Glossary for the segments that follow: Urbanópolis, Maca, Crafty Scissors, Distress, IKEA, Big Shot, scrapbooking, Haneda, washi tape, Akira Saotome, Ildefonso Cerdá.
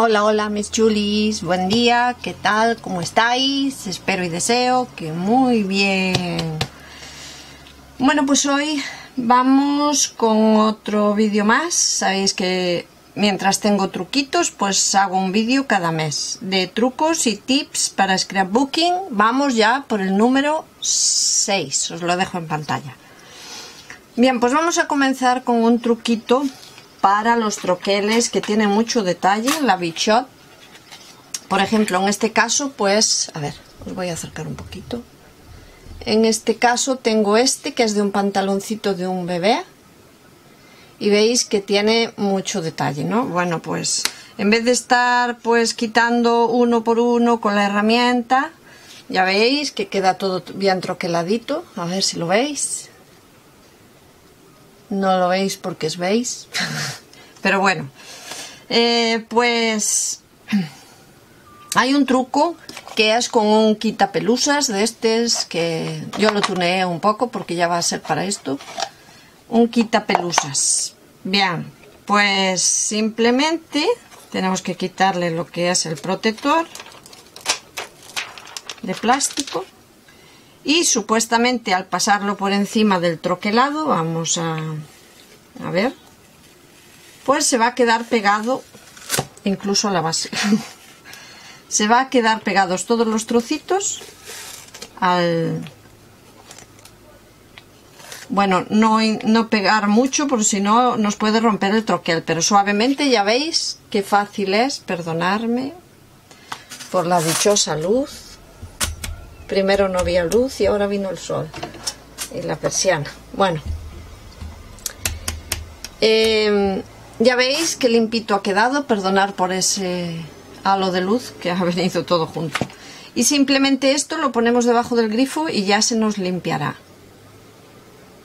Hola, hola mis chulis, buen día, ¿qué tal? ¿Cómo estáis? Espero y deseo que muy bien. Bueno, pues hoy vamos con otro vídeo más. Sabéis que mientras tengo truquitos, pues hago un vídeo cada mes de trucos y tips para scrapbooking. Vamos ya por el número 6, os lo dejo en pantalla. Bien, pues vamos a comenzar con un truquito para los troqueles que tienen mucho detalle, la Big Shot. Por ejemplo, en este caso, pues, a ver, os voy a acercar un poquito. En este caso tengo este que es de un pantaloncito de un bebé y veis que tiene mucho detalle, ¿no? Bueno, pues en vez de estar pues quitando uno por uno con la herramienta, ya veis que queda todo bien troqueladito. A ver si lo veis. No lo veis porque es beige. Pero bueno, pues hay un truco que es con un quitapelusas de estos que yo lo tuneé un poco porque ya va a ser para esto. Un quitapelusas. Bien, pues simplemente tenemos que quitarle lo que es el protector de plástico. Y supuestamente al pasarlo por encima del troquelado, vamos a ver, pues se va a quedar pegado incluso a la base. Se va a quedar pegados todos los trocitos al... Bueno, no pegar mucho porque si no nos puede romper el troquel, pero suavemente. Ya veis qué fácil es, perdonarme por la dichosa luz. Primero no había luz y ahora vino el sol y la persiana. Bueno, ya veis que limpito ha quedado. Perdonar por ese halo de luz que ha venido todo junto. Y simplemente esto lo ponemos debajo del grifo y ya se nos limpiará.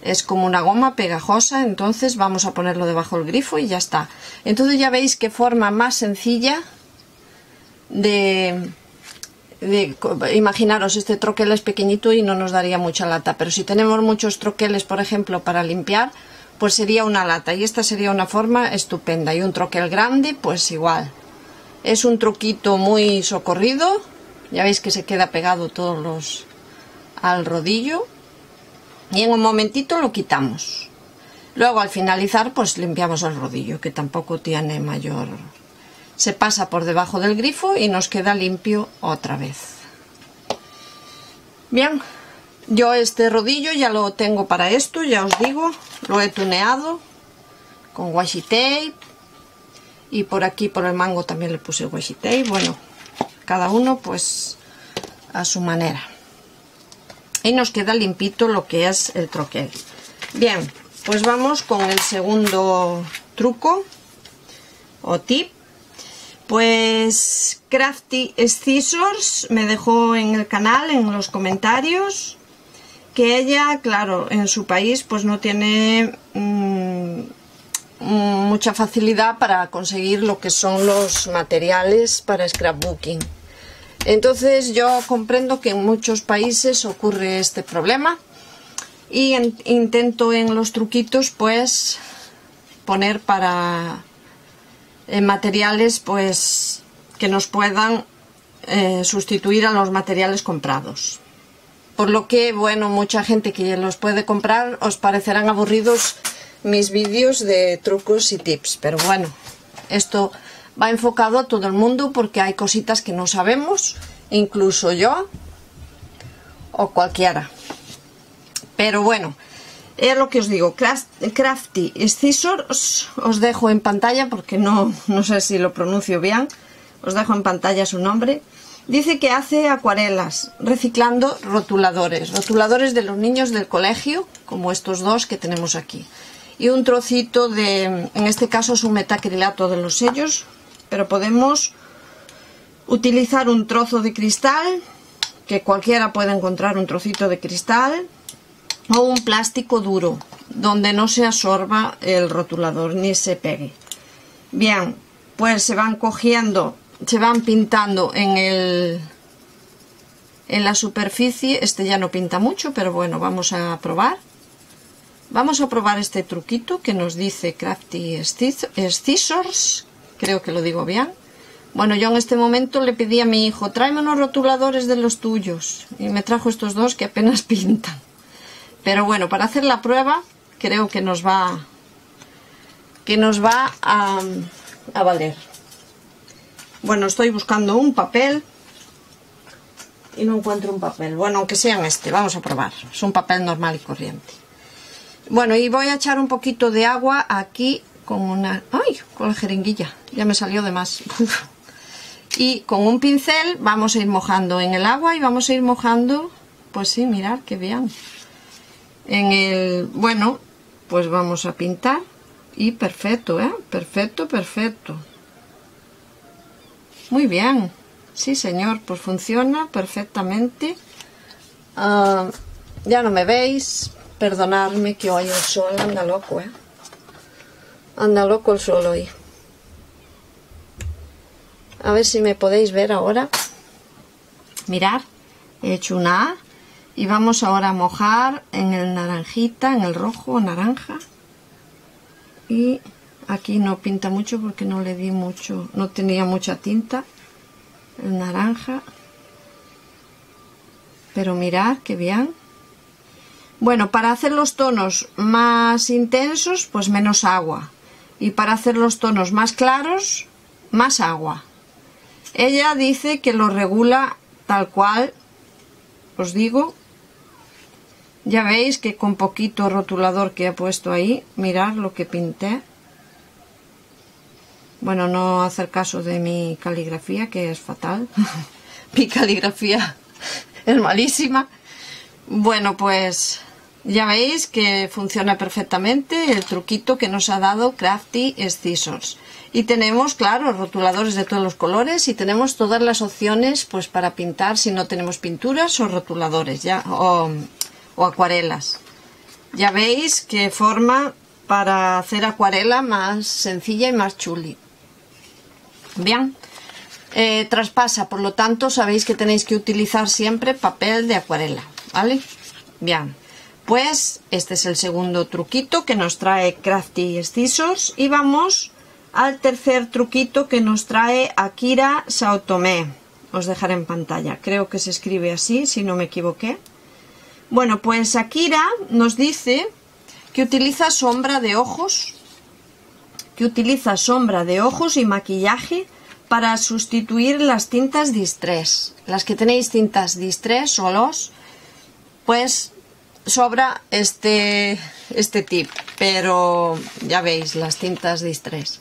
Es como una goma pegajosa, entonces vamos a ponerlo debajo del grifo y ya está. Entonces ya veis qué forma más sencilla de imaginaros, este troquel es pequeñito y no nos daría mucha lata, pero si tenemos muchos troqueles, por ejemplo, para limpiar, pues sería una lata, y esta sería una forma estupenda. Y un troquel grande, pues igual. Es un truquito muy socorrido. Ya veis que se queda pegado todos los al rodillo y en un momentito lo quitamos. Luego al finalizar pues limpiamos el rodillo, que tampoco tiene mayor... Se pasa por debajo del grifo y nos queda limpio otra vez. Bien, yo este rodillo ya lo tengo para esto, ya os digo, lo he tuneado con washi tape y por aquí por el mango también le puse washi tape. Bueno, cada uno pues a su manera. Y nos queda limpito lo que es el troquel. Bien, pues vamos con el segundo truco o tip. Pues Crafty Scissors me dejó en el canal, en los comentarios, que ella, claro, en su país pues no tiene mucha facilidad para conseguir lo que son los materiales para scrapbooking. Entonces yo comprendo que en muchos países ocurre este problema y intento en los truquitos pues poner para... materiales pues que nos puedan sustituir a los materiales comprados, por lo que bueno, mucha gente que los puede comprar os parecerán aburridos mis vídeos de trucos y tips, pero bueno, esto va enfocado a todo el mundo porque hay cositas que no sabemos, incluso yo o cualquiera, pero bueno, es lo que os digo. Crafty Scissors, os dejo en pantalla porque no sé si lo pronuncio bien, os dejo en pantalla su nombre. Dice que hace acuarelas reciclando rotuladores de los niños del colegio, como estos dos que tenemos aquí, y un trocito de, en este caso es un metacrilato de los sellos, pero podemos utilizar un trozo de cristal, que cualquiera puede encontrar un trocito de cristal, o un plástico duro donde no se absorba el rotulador ni se pegue. Bien, pues se van cogiendo, se van pintando en la superficie. Este ya no pinta mucho, pero bueno, vamos a probar. Vamos a probar este truquito que nos dice Crafty Scissors, creo que lo digo bien. Bueno, yo en este momento le pedí a mi hijo, tráeme unos rotuladores de los tuyos, y me trajo estos dos que apenas pintan. Pero bueno, para hacer la prueba creo que nos va a valer. Bueno, estoy buscando un papel y no encuentro un papel. Bueno, aunque sea en este, vamos a probar. Es un papel normal y corriente. Bueno, y voy a echar un poquito de agua aquí con la jeringuilla, ya me salió de más. Y con un pincel vamos a ir mojando en el agua y vamos a ir mojando, pues sí, mirad que vean. Bueno, pues vamos a pintar y perfecto, ¿eh? Perfecto, perfecto. Muy bien, sí señor, pues funciona perfectamente. Ya no me veis, perdonadme que hoy el sol anda loco, ¿eh? Anda loco el sol hoy. A ver si me podéis ver ahora. Mirad, he hecho una A y vamos ahora a mojar en el naranjita, en el rojo, naranja. Y aquí no pinta mucho porque no le di mucho, no tenía mucha tinta. El naranja. Pero mirad, qué bien. Bueno, para hacer los tonos más intensos, pues menos agua. Y para hacer los tonos más claros, más agua. Ella dice que lo regula tal cual, os digo. Ya veis que con poquito rotulador que ha puesto ahí, mirad lo que pinté. Bueno, no hacer caso de mi caligrafía, que es fatal. Mi caligrafía es malísima. Bueno, pues ya veis que funciona perfectamente el truquito que nos ha dado Crafty Scissors. Y tenemos, claro, rotuladores de todos los colores y tenemos todas las opciones pues para pintar si no tenemos pinturas o rotuladores ya, o acuarelas. Ya veis que forma para hacer acuarela más sencilla y más chuli. Bien. Traspasa, por lo tanto sabéis que tenéis que utilizar siempre papel de acuarela. ¿Vale? Bien, pues este es el segundo truquito que nos trae Crafty Scissors y vamos al tercer truquito que nos trae Akira Saotome. Os dejaré en pantalla, creo que se escribe así, si no me equivoqué. Bueno, pues Akira nos dice que utiliza sombra de ojos, y maquillaje para sustituir las tintas Distress. Las que tenéis tintas Distress o los... pues sobra este tip, pero ya veis, las tintas Distress.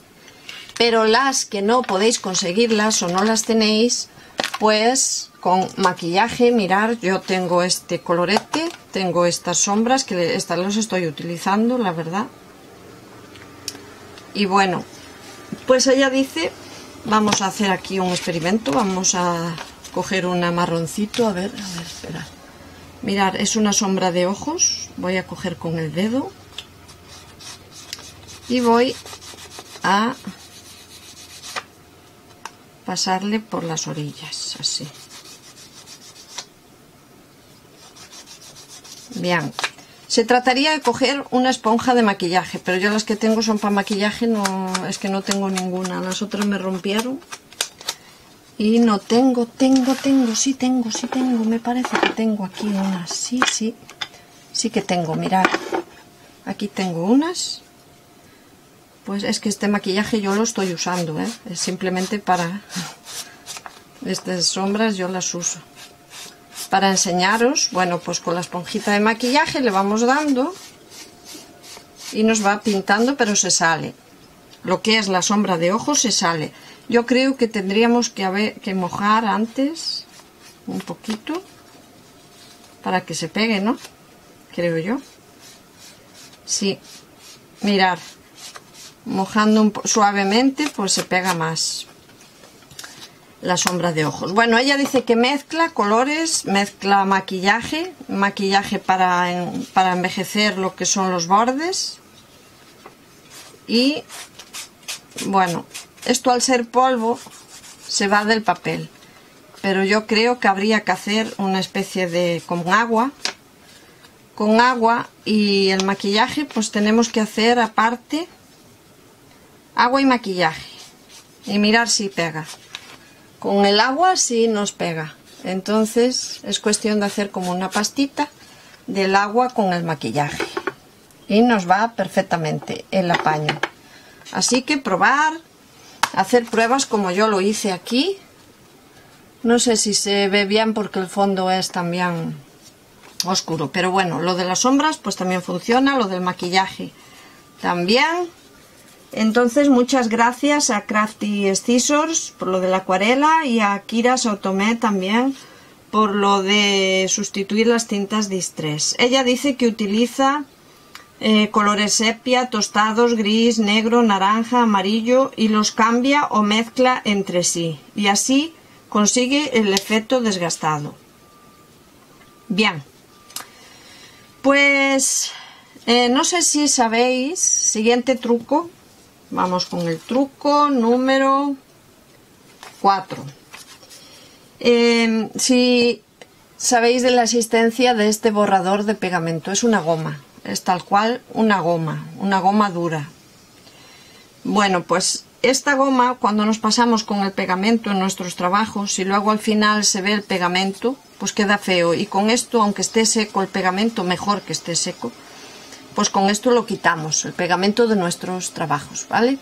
Pero las que no podéis conseguirlas o no las tenéis, pues con maquillaje, mirad, yo tengo este colorete, tengo estas sombras, que estas las estoy utilizando, la verdad. Y bueno, pues ella dice, vamos a hacer aquí un experimento, vamos a coger una marroncito, a ver, esperad. Mirad, es una sombra de ojos, voy a coger con el dedo y voy a pasarle por las orillas, así. Bien, se trataría de coger una esponja de maquillaje, pero yo las que tengo son para maquillaje, no, es que no tengo ninguna, las otras me rompieron. Y no tengo, tengo, me parece que tengo aquí unas, sí que tengo, mirad, aquí tengo unas, pues es que este maquillaje yo lo estoy usando, ¿eh? Es simplemente para, estas sombras yo las uso, para enseñaros. Bueno, pues con la esponjita de maquillaje le vamos dando y nos va pintando, pero se sale, lo que es la sombra de ojos se sale. Yo creo que tendríamos que mojar antes un poquito para que se pegue, ¿no? Creo yo. Sí, mirad, mojando suavemente pues se pega más la sombra de ojos. Bueno, ella dice que mezcla colores, mezcla maquillaje, para envejecer lo que son los bordes. Y bueno... esto al ser polvo se va del papel, pero yo creo que habría que hacer una especie de con agua y el maquillaje, pues tenemos que hacer aparte agua y maquillaje y mirar si pega. Con el agua sí nos pega. Entonces es cuestión de hacer como una pastita del agua con el maquillaje. Y nos va perfectamente el apaño. Así que probar, hacer pruebas como yo lo hice aquí. No sé si se ve bien porque el fondo es también oscuro. Pero bueno, lo de las sombras pues también funciona, lo del maquillaje también. Entonces muchas gracias a Crafty Scissors por lo de la acuarela y a Akira Saotome también por lo de sustituir las tintas Distress. Ella dice que utiliza colores sepia, tostados, gris, negro, naranja, amarillo y los cambia o mezcla entre sí. Y así consigue el efecto desgastado. Bien. Pues no sé si sabéis, siguiente truco, vamos con el truco número 4. Si sabéis de la existencia de este borrador de pegamento, es una goma, es tal cual una goma dura. Bueno, pues esta goma cuando nos pasamos con el pegamento en nuestros trabajos, si luego al final se ve el pegamento, pues queda feo, y con esto, aunque esté seco el pegamento, mejor que esté seco, pues con esto lo quitamos, el pegamento de nuestros trabajos, ¿vale?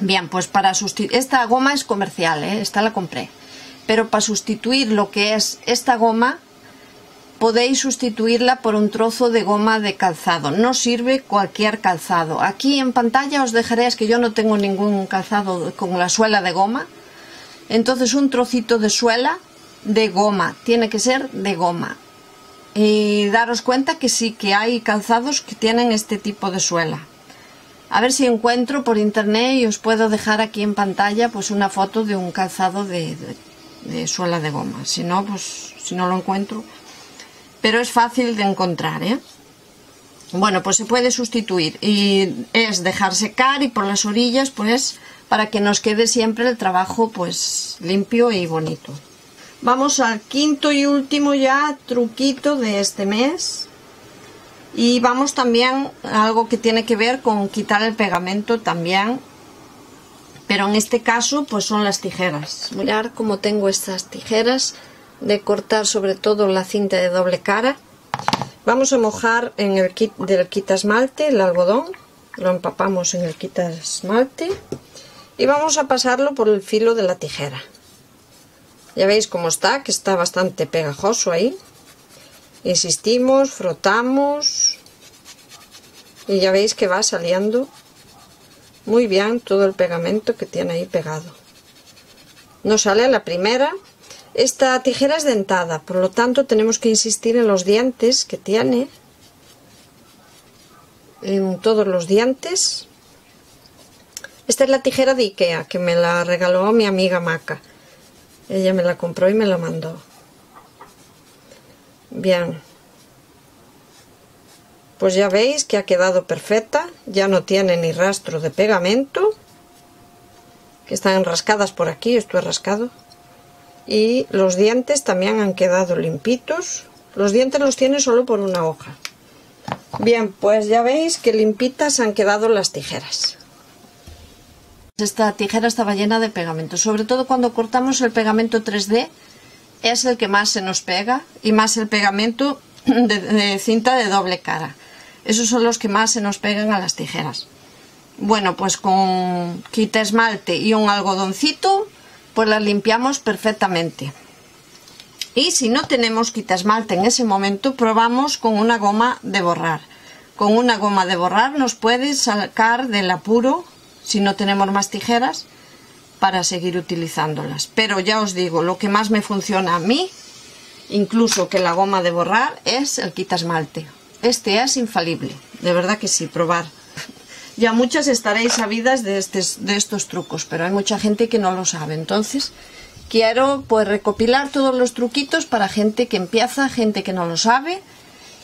Bien, pues para sustituir, esta goma es comercial, esta la compré, pero para sustituir lo que es esta goma, podéis sustituirla por un trozo de goma de calzado, no sirve cualquier calzado. Aquí en pantalla os dejaré, es que yo no tengo ningún calzado con la suela de goma, entonces un trocito de suela de goma, tiene que ser de goma, y daros cuenta que sí que hay calzados que tienen este tipo de suela. A ver si encuentro por internet y os puedo dejar aquí en pantalla pues una foto de un calzado de suela de goma, si no, pues si no lo encuentro, pero es fácil de encontrar, Bueno, pues se puede sustituir y es dejar secar y por las orillas pues para que nos quede siempre el trabajo pues limpio y bonito. Vamos al quinto y último ya truquito de este mes, y vamos también a algo que tiene que ver con quitar el pegamento también, pero en este caso pues son las tijeras. Mirad cómo tengo estas tijeras de cortar sobre todo la cinta de doble cara. Vamos a mojar en el kit del quitasmalte el algodón, lo empapamos en el quitasmalte y vamos a pasarlo por el filo de la tijera. Ya veis cómo está, que está bastante pegajoso ahí. Insistimos, frotamos y ya veis que va saliendo muy bien todo el pegamento que tiene ahí pegado. No sale a la primera. Esta tijera es dentada, por lo tanto tenemos que insistir en los dientes que tiene, en todos los dientes. Esta es la tijera de IKEA que me la regaló mi amiga Maca. Ella me la compró y me la mandó. Bien. Pues ya veis que ha quedado perfecta. Ya no tiene ni rastro de pegamento. Que están rascadas por aquí. Esto es rascado. Y los dientes también han quedado limpitos. Los dientes los tiene solo por una hoja. Bien, pues ya veis que limpitas han quedado las tijeras. Esta tijera estaba llena de pegamento, sobre todo cuando cortamos el pegamento 3D, es el que más se nos pega, y más el pegamento de cinta de doble cara, esos son los que más se nos pegan a las tijeras. Bueno, pues con quita esmalte y un algodoncito pues las limpiamos perfectamente, y si no tenemos quita esmalte en ese momento, probamos con una goma de borrar. Con una goma de borrar nos puede sacar del apuro si no tenemos más tijeras para seguir utilizándolas, pero ya os digo, lo que más me funciona a mí, incluso que la goma de borrar, es el quitasmalte. Este es infalible, de verdad que sí, probar. Ya muchas estaréis sabidas de estos trucos, pero hay mucha gente que no lo sabe, entonces quiero pues recopilar todos los truquitos para gente que empieza, gente que no lo sabe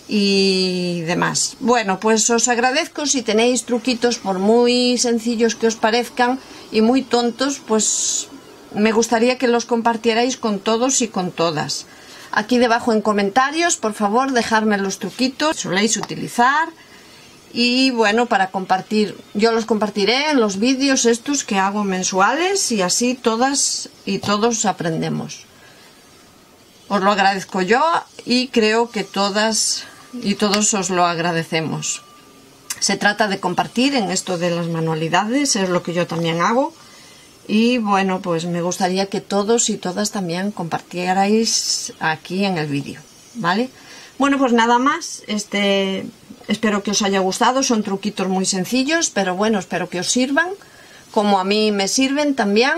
y demás. Bueno, pues os agradezco si tenéis truquitos, por muy sencillos que os parezcan y muy tontos, pues me gustaría que los compartierais con todos y con todas. Aquí debajo en comentarios, por favor, dejadme los truquitos que soléis utilizar Y bueno, para compartir, yo los compartiré en los vídeos estos que hago mensuales y así todas y todos aprendemos. Os lo agradezco yo y creo que todas y todos os lo agradecemos. Se trata de compartir en esto de las manualidades, es lo que yo también hago. Y bueno, pues me gustaría que todos y todas también compartierais aquí en el vídeo, ¿vale? Bueno, pues nada más, espero que os haya gustado, son truquitos muy sencillos, pero bueno, espero que os sirvan, como a mí me sirven también.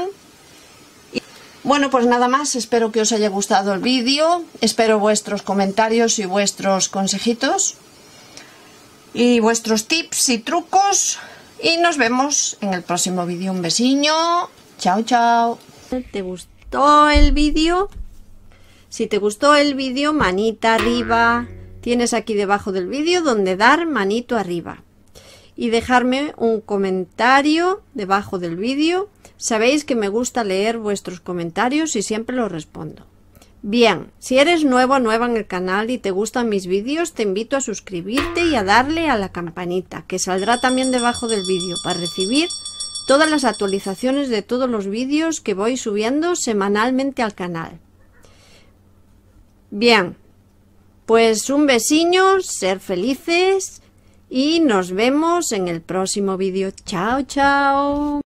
Y bueno, pues nada más, espero que os haya gustado el vídeo, espero vuestros comentarios y vuestros consejitos, y vuestros tips y trucos, y nos vemos en el próximo vídeo. Un besiño, chao, chao. ¿Te gustó el vídeo? Si te gustó el vídeo, manita arriba. Tienes aquí debajo del vídeo donde dar manito arriba. Y dejarme un comentario debajo del vídeo. Sabéis que me gusta leer vuestros comentarios y siempre los respondo. Bien, si eres nuevo o nueva en el canal y te gustan mis vídeos, te invito a suscribirte y a darle a la campanita, que saldrá también debajo del vídeo, para recibir todas las actualizaciones de todos los vídeos que voy subiendo semanalmente al canal. Bien, pues un besiño, ser felices y nos vemos en el próximo vídeo. Chao, chao.